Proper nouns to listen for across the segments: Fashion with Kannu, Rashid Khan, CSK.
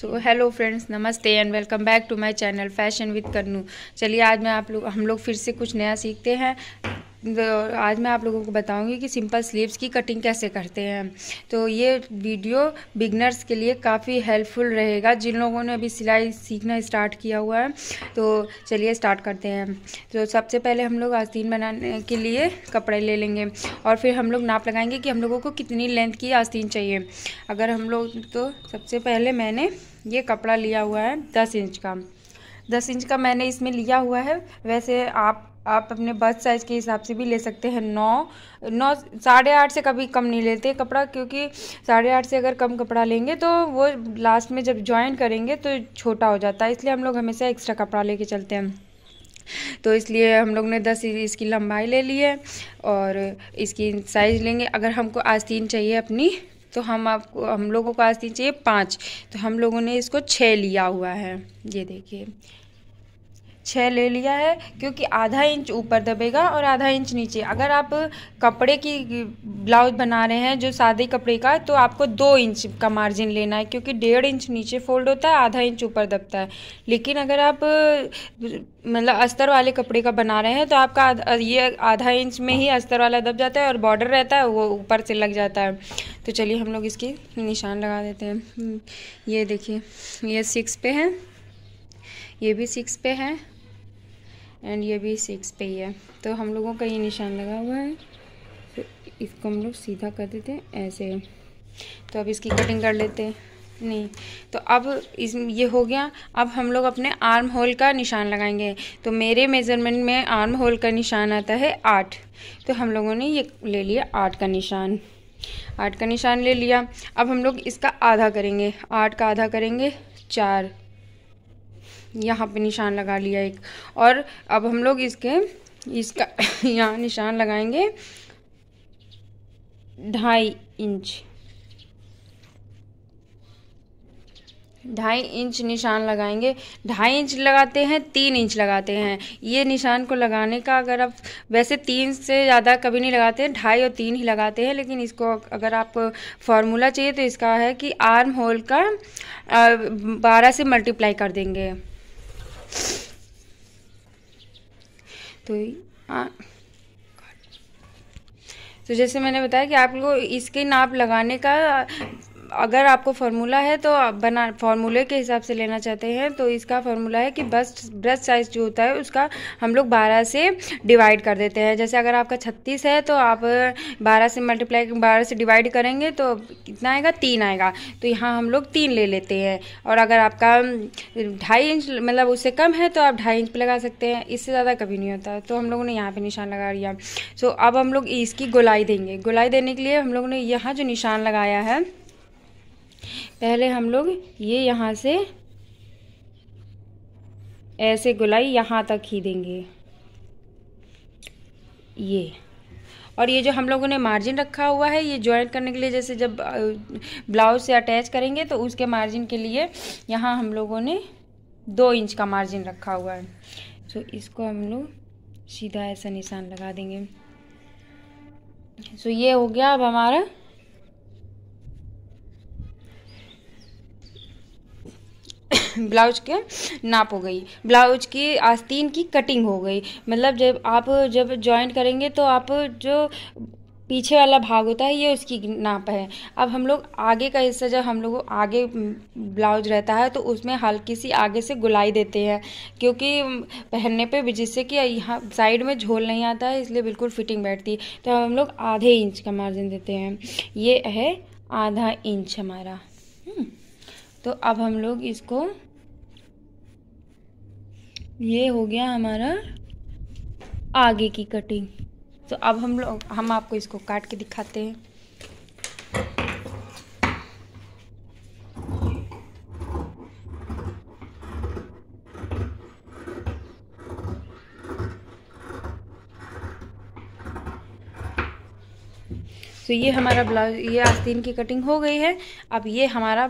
सो hello friends, नमस्ते and welcome back to my channel fashion with Kannu. चलिए आज मैं हम लोग फिर से कुछ नया सीखते हैं। आज मैं आप लोगों को बताऊंगी कि सिंपल स्लीव्स की कटिंग कैसे करते हैं। तो ये वीडियो बिगनर्स के लिए काफ़ी हेल्पफुल रहेगा, जिन लोगों ने अभी सिलाई सीखना स्टार्ट किया हुआ है। तो चलिए स्टार्ट करते हैं। तो सबसे पहले हम लोग आस्तीन बनाने के लिए कपड़े ले लेंगे और फिर हम लोग नाप लगाएंगे कि हम लोगों को कितनी लेंथ की आस्तीन चाहिए। अगर हम लोग तो सबसे पहले मैंने ये कपड़ा लिया हुआ है 10 इंच का मैंने इसमें लिया हुआ है। वैसे आप अपने बस साइज़ के हिसाब से भी ले सकते हैं। 9 8.5 से कभी कम नहीं लेते कपड़ा, क्योंकि 8.5 से अगर कम कपड़ा लेंगे तो वो लास्ट में जब ज्वाइन करेंगे तो छोटा हो जाता है, इसलिए हम लोग हमेशा एक्स्ट्रा कपड़ा लेके चलते हैं। तो इसलिए हम लोग ने 10 इसकी लंबाई ले ली है और इसकी साइज़ लेंगे। अगर हमको आस्तीन चाहिए अपनी तो हम लोगों को आस्तीन चाहिए 5, तो हम लोगों ने इसको 6 लिया हुआ है। ये देखिए 6 ले लिया है, क्योंकि आधा इंच ऊपर दबेगा और आधा इंच नीचे। अगर आप कपड़े की ब्लाउज बना रहे हैं जो सादे कपड़े का, तो आपको 2 इंच का मार्जिन लेना है, क्योंकि 1.5 इंच नीचे फोल्ड होता है, आधा इंच ऊपर दबता है। लेकिन अगर आप मतलब अस्तर वाले कपड़े का बना रहे हैं तो आपका ये आधा इंच में ही अस्तर वाला दब जाता है और बॉर्डर रहता है वो ऊपर से लग जाता है। तो चलिए हम लोग इसकी निशान लगा देते हैं। ये देखिए ये 6 पे है, ये भी 6 पे है एंड ये भी 6 पे ही है। तो हम लोगों का ये निशान लगा हुआ है, तो इसको हम लोग सीधा कर देते हैं ऐसे। तो अब इसकी कटिंग कर लेते हैं। नहीं तो अब इस ये हो गया। अब हम लोग अपने आर्म होल का निशान लगाएंगे। तो मेरे मेज़रमेंट में आर्म होल का निशान आता है 8, तो हम लोगों ने ये ले लिया 8 का निशान ले लिया। अब हम लोग इसका आधा करेंगे, 4 यहाँ पे निशान लगा लिया 1। और अब हम लोग इसका यहाँ निशान लगाएंगे 2.5 इंच निशान लगाएंगे। 2.5 इंच लगाते हैं, 3 इंच लगाते हैं। ये निशान को लगाने का, अगर आप वैसे 3 से ज़्यादा कभी नहीं लगाते हैं, 2.5 और 3 ही लगाते हैं। लेकिन इसको अगर आपको फॉर्मूला चाहिए तो इसका है कि आर्म होल का 12 से मल्टीप्लाई कर देंगे। तो जैसे मैंने बताया कि आपको इसके नाप लगाने का अगर आपको फार्मूला है तो फार्मूले के हिसाब से लेना चाहते हैं तो इसका फार्मूला है कि ब्रस्ट साइज़ जो होता है उसका हम लोग 12 से डिवाइड कर देते हैं। जैसे अगर आपका 36 है तो आप 12 से डिवाइड करेंगे तो कितना आएगा, 3 आएगा। तो यहाँ हम लोग 3 ले लेते हैं। और अगर आपका 2.5 इंच मतलब उससे कम है तो आप 2.5 इंच पर लगा सकते हैं, इससे ज़्यादा कभी नहीं होता। तो हम लोगों ने यहाँ पर निशान लगा लिया। सो अब हम लोग इसकी गोलाई देंगे। गोलाई देने के लिए हम लोगों ने यहाँ जो निशान लगाया है, पहले हम लोग ये यहाँ से ऐसे गोलाई यहाँ तक ही देंगे, ये। और ये जो हम लोगों ने मार्जिन रखा हुआ है ये ज्वाइंट करने के लिए, जैसे जब ब्लाउज से अटैच करेंगे तो उसके मार्जिन के लिए यहाँ हम लोगों ने 2 इंच का मार्जिन रखा हुआ है। तो इसको हम लोग सीधा ऐसा निशान लगा देंगे। तो ये हो गया अब हमारा। ब्लाउज के नाप हो गई, ब्लाउज की आस्तीन की कटिंग हो गई। मतलब जब जॉइंट करेंगे तो आप जो पीछे वाला भाग होता है ये उसकी नाप है। अब हम लोग आगे का हिस्सा, जब हम लोग आगे ब्लाउज रहता है तो उसमें हल्की सी आगे से गोलाई देते हैं, क्योंकि पहनने पे जिससे कि यहाँ साइड में झोल नहीं आता है, इसलिए बिल्कुल फिटिंग बैठती। तो हम लोग आधे इंच का मार्जिन देते हैं, ये है आधा इंच हमारा। तो अब हम लोग इसको, ये हो गया हमारा आगे की कटिंग। तो अब हम आपको इसको काट के दिखाते हैं। तो ये हमारा ब्लाउज, ये आस्तीन की कटिंग हो गई है। अब ये हमारा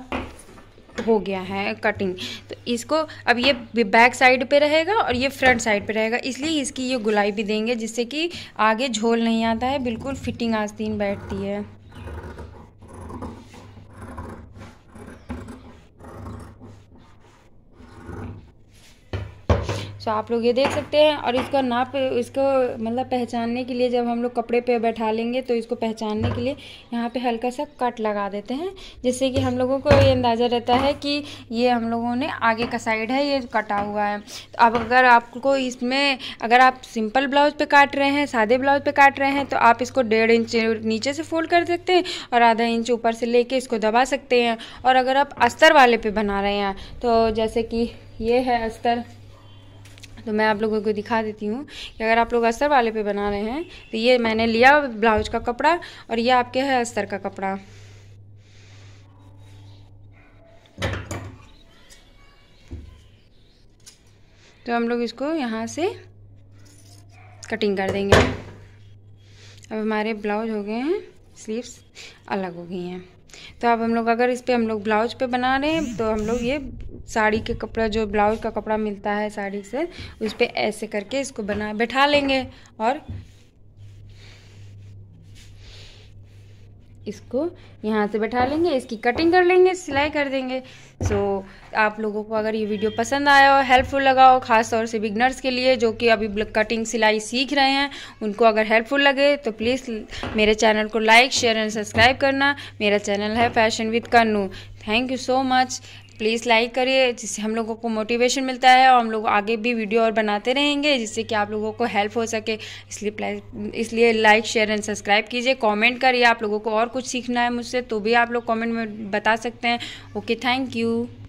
हो गया है कटिंग। तो इसको अब ये बैक साइड पे रहेगा और ये फ्रंट साइड पे रहेगा, इसलिए इसकी ये गोलाई भी देंगे, जिससे कि आगे झोल नहीं आता है, बिल्कुल फिटिंग आस्तीन बैठती है। सो आप लोग ये देख सकते हैं। और इसका नाप, इसको मतलब पहचानने के लिए जब हम लोग कपड़े पे बैठा लेंगे तो इसको पहचानने के लिए यहाँ पे हल्का सा कट लगा देते हैं, जिससे कि हम लोगों को ये अंदाज़ा रहता है कि ये हम लोगों ने आगे का साइड है ये कटा हुआ है। तो अब अगर आपको इसमें, अगर आप सिंपल ब्लाउज पर काट रहे हैं, सादे ब्लाउज पर काट रहे हैं, तो आप इसको 1.5 इंच नीचे से फोल्ड कर सकते हैं और 0.5 इंच ऊपर से लेके इसको दबा सकते हैं। और अगर आप अस्तर वाले पे बना रहे हैं तो जैसे कि ये है अस्तर, तो मैं आप लोगों को दिखा देती हूँ कि अगर आप लोग अस्तर वाले पे बना रहे हैं तो ये मैंने लिया ब्लाउज का कपड़ा और ये आपके है अस्तर का कपड़ा। तो हम लोग इसको यहाँ से कटिंग कर देंगे। अब हमारे ब्लाउज हो गए हैं, स्लीव्स अलग हो गई हैं। तो अब हम लोग अगर इस पर हम लोग ब्लाउज पे बना रहे हैं तो हम लोग ये साड़ी के कपड़ा, जो ब्लाउज का कपड़ा मिलता है साड़ी से, उस पर ऐसे करके इसको बना बैठा लेंगे और इसको यहाँ से बैठा लेंगे, इसकी कटिंग कर लेंगे, सिलाई कर देंगे। सो आप लोगों को अगर ये वीडियो पसंद आया हो, हेल्पफुल लगा हो, खास तौर से बिगनर्स के लिए जो कि अभी कटिंग सिलाई सीख रहे हैं, उनको अगर हेल्पफुल लगे तो प्लीज़ मेरे चैनल को लाइक, शेयर एंड सब्सक्राइब करना। मेरा चैनल है fashion with Kannu. Thank you so much. Please like करिए, जिससे हम लोगों को मोटिवेशन मिलता है और हम लोग आगे भी वीडियो और बनाते रहेंगे, जिससे कि आप लोगों को हेल्प हो सके। इसलिए लाइक, शेयर एंड सब्सक्राइब कीजिए। कमेंट करिए, आप लोगों को और कुछ सीखना है मुझसे तो भी आप लोग कमेंट में बता सकते हैं। Okay, thank you.